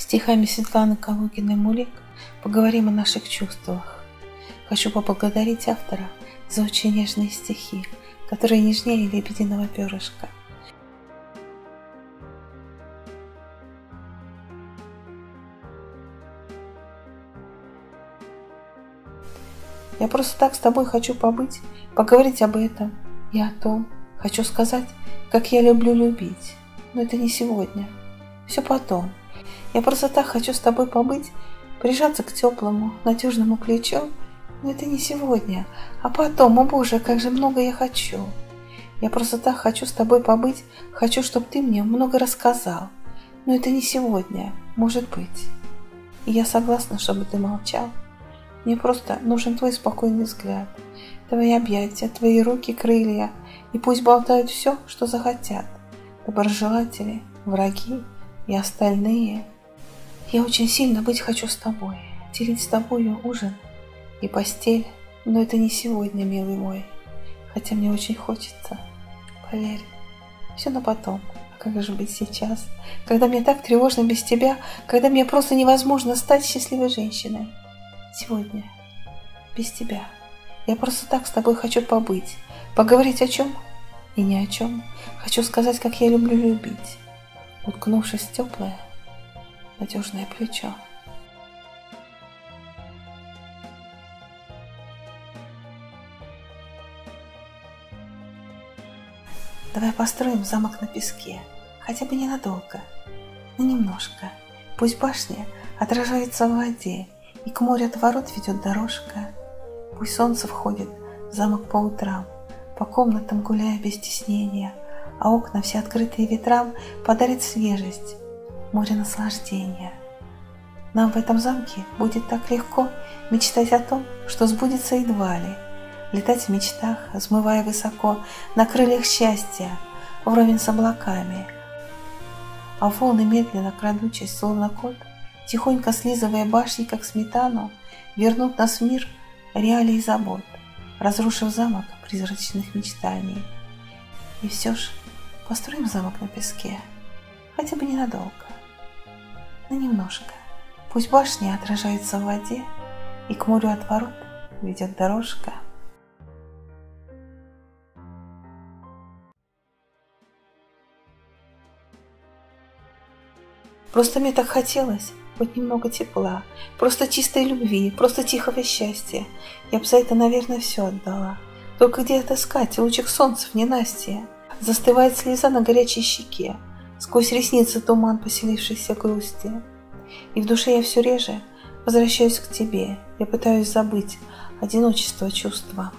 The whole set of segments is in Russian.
Стихами Светланы Калугиной-Мулик поговорим о наших чувствах. Хочу поблагодарить автора за очень нежные стихи, которые нежнее лебединого перышка. Я просто так с тобой хочу побыть, поговорить об этом и о том. Хочу сказать, как я люблю любить, но это не сегодня, все потом. Я просто так хочу с тобой побыть, прижаться к теплому, надежному плечу, но это не сегодня, а потом. О Боже, как же много я хочу. Я просто так хочу с тобой побыть, хочу, чтобы ты мне много рассказал, но это не сегодня, может быть. И я согласна, чтобы ты молчал. Мне просто нужен твой спокойный взгляд, твои объятия, твои руки, крылья, и пусть болтают все, что захотят, доброжелатели, враги и остальные. Я очень сильно быть хочу с тобой, делить с тобою ужин и постель, но это не сегодня, милый мой, хотя мне очень хочется, поверь, все на потом. Как же быть сейчас, когда мне так тревожно без тебя, когда мне просто невозможно стать счастливой женщиной? Сегодня, без тебя, я просто так с тобой хочу побыть, поговорить о чем и ни о чем. Хочу сказать, как я люблю любить, уткнувшись в теплое, надежное плечо. Давай построим замок на песке, хотя бы ненадолго, но немножко. Пусть башня отражается в воде, и к морю от ворот ведет дорожка. Пусть солнце входит в замок по утрам, по комнатам гуляя без стеснения, а окна, все открытые ветрам, подарит свежесть, море наслаждения. Нам в этом замке будет так легко мечтать о том, что сбудется едва ли, летать в мечтах, взмывая высоко на крыльях счастья, вровень с облаками. А волны, медленно крадучись, словно кот, тихонько слизывая башни, как сметану, вернут нас в мир реалий забот, разрушив замок призрачных мечтаний. И все ж построим замок на песке, хотя бы ненадолго, но немножко. Пусть башня отражается в воде, и к морю от ворот ведет дорожка. Просто мне так хотелось хоть немного тепла, просто чистой любви, просто тихого счастья. Я бы за это, наверное, все отдала. Только где отыскать лучик солнца в ненастье? Застывает слеза на горячей щеке, сквозь ресницы туман поселившейся грусти. И в душе я все реже возвращаюсь к тебе, я пытаюсь забыть одиночество чувства.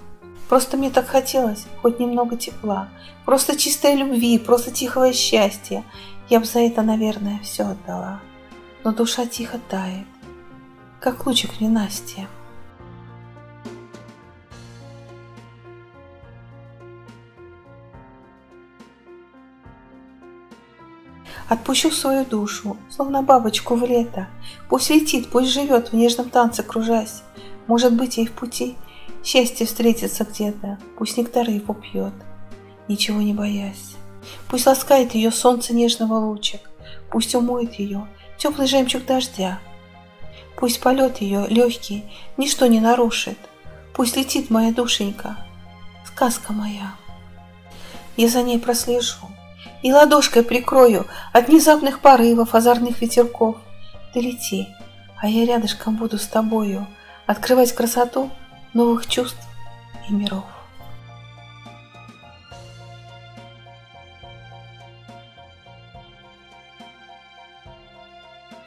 Просто мне так хотелось хоть немного тепла, просто чистой любви, просто тихого счастья. Я бы за это, наверное, все отдала. Но душа тихо тает, как лучик в ненастье. Отпущу свою душу, словно бабочку в лето. Пусть летит, пусть живет в нежном танце, кружась. Может быть, ей в пути счастье встретится где-то. Пусть нектар его пьет, ничего не боясь. Пусть ласкает ее солнце нежного лучик. Пусть умоет ее теплый жемчуг дождя. Пусть полет ее легкий ничто не нарушит. Пусть летит моя душенька, сказка моя. Я за ней прослежу и ладошкой прикрою от внезапных порывов, озорных ветерков. Ты лети, а я рядышком буду с тобою открывать красоту новых чувств и миров.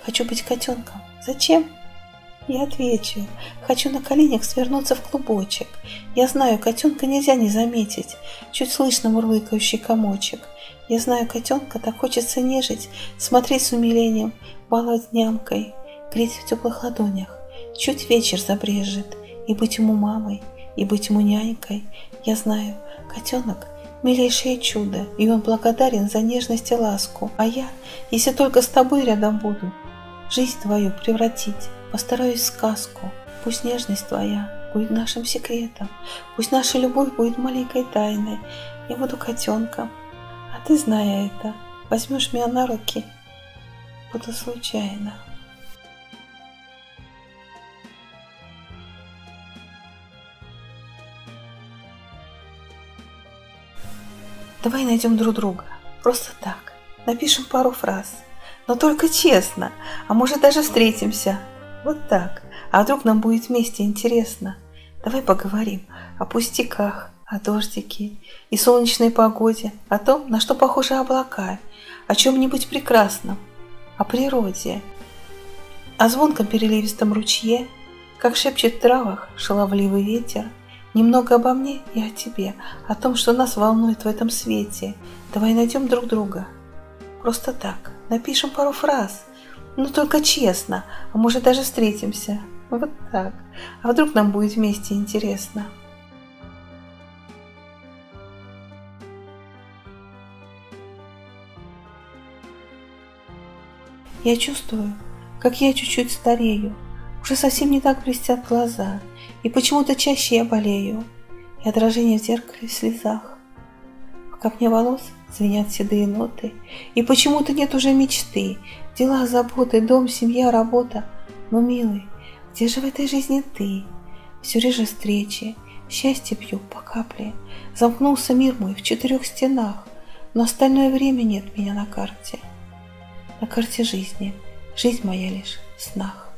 Хочу быть котенком. Зачем? Я отвечу. Хочу на коленях свернуться в клубочек. Я знаю, котенка нельзя не заметить. Чуть слышно мурлыкающий комочек. Я знаю, котенка так хочется нежить, смотреть с умилением, баловать нямкой, греть в теплых ладонях. Чуть вечер забрежет. И быть ему мамой, и быть ему нянькой. Я знаю, котенок милейшее чудо, и он благодарен за нежность и ласку. А я, если только с тобой рядом буду, жизнь твою превратить постараюсь в сказку. Пусть нежность твоя будет нашим секретом, пусть наша любовь будет маленькой тайной. Я буду котенком, а ты, зная это, возьмешь меня на руки, буду случайно. Давай найдем друг друга. Просто так. Напишем пару фраз. Но только честно. А может, даже встретимся. Вот так. А вдруг нам будет вместе интересно? Давай поговорим о пустяках, о дождике и солнечной погоде, о том, на что похожи облака, о чем-нибудь прекрасном, о природе, о звонком переливистом ручье, как шепчет в травах шаловливый ветер, немного обо мне и о тебе, о том, что нас волнует в этом свете. Давай найдем друг друга. Просто так. Напишем пару фраз. Но только честно. А может, даже встретимся. Вот так. А вдруг нам будет вместе интересно? Я чувствую, как я чуть-чуть старею. Уже совсем не так блестят глаза. И почему-то чаще я болею. И отражение в зеркале в слезах. В копне волос звенят седые ноты. И почему-то нет уже мечты. Дела, заботы, дом, семья, работа. Но, милый, где же в этой жизни ты? Все реже встречи, счастье пью по капле. Замкнулся мир мой в 4 стенах, но остальное время нет меня на карте. На карте жизни, жизнь моя лишь в снах.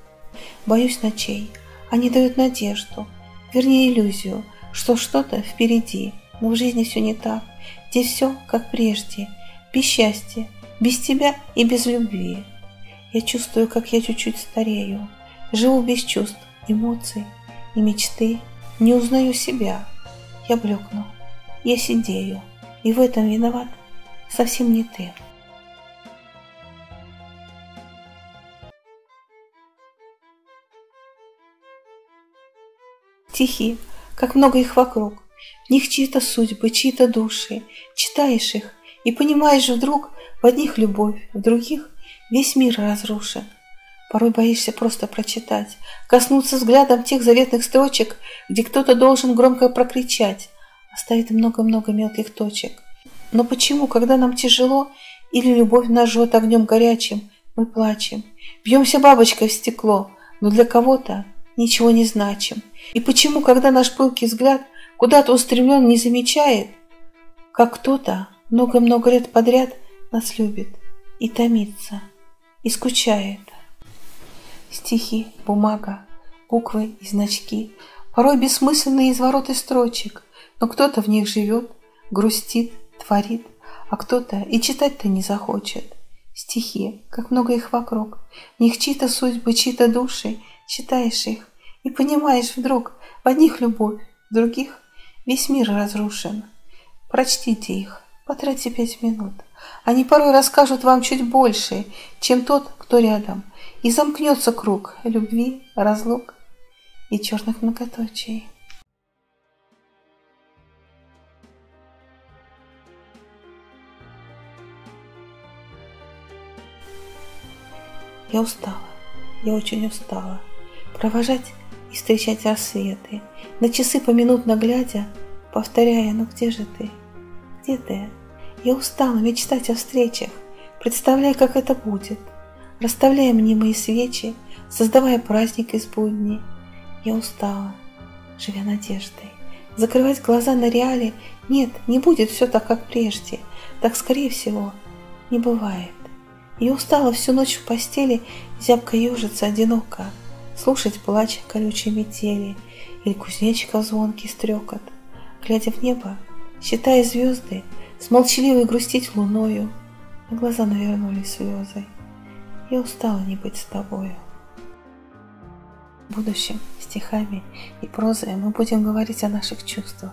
Боюсь ночей, они дают надежду, вернее иллюзию, что что-то впереди. Но в жизни все не так, здесь все как прежде, без счастья, без тебя и без любви. Я чувствую, как я чуть-чуть старею. Живу без чувств, эмоций и мечты. Не узнаю себя. Я блекну, я сидею. И в этом виноват совсем не ты. Стихи, как много их вокруг. В них чьи-то судьбы, чьи-то души. Читаешь их и понимаешь вдруг, в одних любовь, в других весь мир разрушен. Порой боишься просто прочитать, коснуться взглядом тех заветных строчек, где кто-то должен громко прокричать, оставит много-много мелких точек. Но почему, когда нам тяжело или любовь нас жжет огнем горячим, мы плачем, бьемся бабочкой в стекло, но для кого-то ничего не значим? И почему, когда наш пылкий взгляд куда-то устремлен, не замечает, как кто-то много-много лет подряд нас любит и томится, и скучает? Стихи, бумага, буквы и значки, порой бессмысленные извороты строчек, но кто-то в них живет, грустит, творит, а кто-то и читать-то не захочет. Стихи, как много их вокруг, в них чьи-то судьбы, чьи-то души, читаешь их и понимаешь вдруг, в одних любовь, в других весь мир разрушен. Прочтите их, потратьте 5 минут, они порой расскажут вам чуть больше, чем тот, кто рядом. И замкнется круг любви, разлук и черных многоточий. Я устала, я очень устала провожать и встречать рассветы, на часы поминутно глядя, повторяя: ну где же ты, где ты? Я устала мечтать о встречах, представляя, как это будет, расставляя мнимые свечи, создавая праздник из будней. Я устала, живя надеждой, закрывать глаза на реале. Нет, не будет все так, как прежде. Так, скорее всего, не бывает. Я устала всю ночь в постели зябко ежиться одиноко, слушать плач колючей метели или кузнечика звонкий стрекот, глядя в небо, считая звезды, с молчаливой грустить луною. На глаза навернулись слезы. Я устала не быть с тобою. В будущем стихами и прозой мы будем говорить о наших чувствах,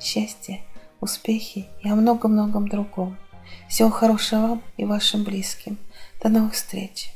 счастье, успехе и о много-многом другом. Всего хорошего вам и вашим близким. До новых встреч!